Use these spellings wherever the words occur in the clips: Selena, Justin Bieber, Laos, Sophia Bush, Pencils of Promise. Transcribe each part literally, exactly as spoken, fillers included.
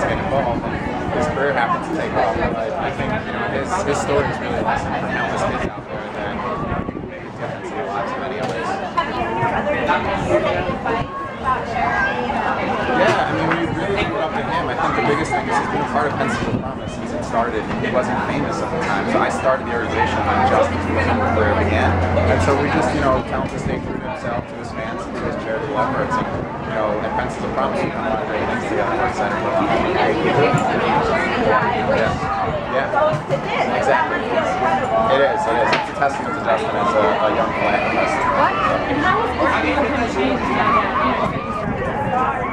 take off. His career happened to take off. Like, I think, you know, his, his story is really a lesson for countless kids out there that, you know, can make a difference in the lives of many others. Yeah, I mean, when you really look up to him, I think the biggest thing is he's been a part of Pencils of Promise since it started. He wasn't famous at the time, so I started the organization when Justin Bieber career began. And so we just, you know, count this thing through to himself, to his fans, and to his charitable efforts. And, you know, and Pencils of Promise, you know, a lot of great things together. We're excited about it. Yeah. Yeah. Exactly. It is, it is. It's a testament to Justin as a, a young philanthropist. What? And how was this people going to change that? Uh,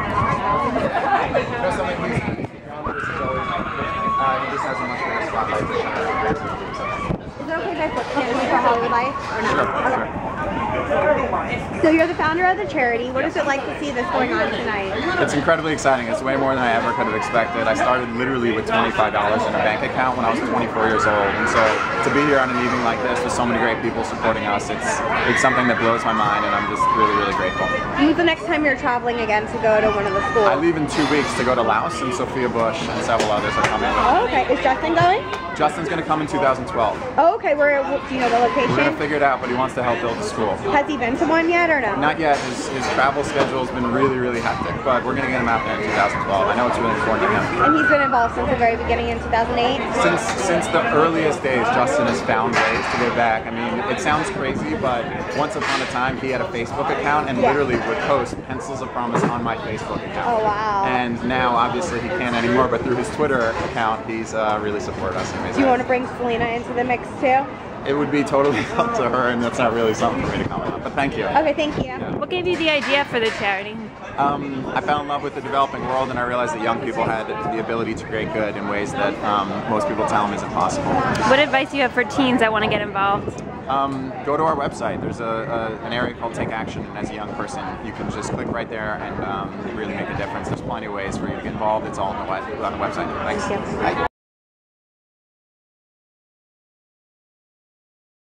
he just has a much better spotlight to shine. Is it okay if I put Canada for Hollywood Life or not? Sure, okay. Sure. So you're the founder of the charity. What yes. is it like to see this going on tonight? It's incredibly exciting. It's way more than I ever could have expected. I started literally with twenty-five dollars in a bank account when I was twenty-four years old. And so to be here on an evening like this with so many great people supporting us, it's it's something that blows my mind, and I'm just really, really grateful. When's the next time you're traveling again to go to one of the schools? I leave in two weeks to go to Laos, and Sophia Bush and several others are coming. Oh, okay. Is Justin going? Justin's going to come in two thousand twelve. Oh, okay. Where, do you know the location? We're going to figure it out, but he wants to help build the school. Has he been to one yet or no? Not yet. His, his travel schedule has been really, really hectic, but we're going to get him out there in two thousand twelve. I know it's really important to him. And he's been involved since the very beginning in two thousand eight? Since since the earliest days, Justin has found ways to give back. I mean, it sounds crazy, but once upon a time, he had a Facebook account and yeah. literally would post Pencils of Promise on my Facebook account. Oh, wow. And now, obviously, he can't anymore, but through his Twitter account, he's uh, really supported us. Do you want to bring Selena into the mix, too? It would be totally up to her, and that's not really something for me to comment on, but thank you. Okay, thank you. Yeah. What gave you the idea for the charity? Um, I fell in love with the developing world, and I realized that young people had the ability to create good in ways that um, most people tell them isn't possible. What advice do you have for teens that want to get involved? Um, go to our website. There's a, a, an area called Take Action, and as a young person, you can just click right there and um, really make a difference. There's plenty of ways for you to get involved. It's all on the, on the website. Thanks. Thank you. Bye.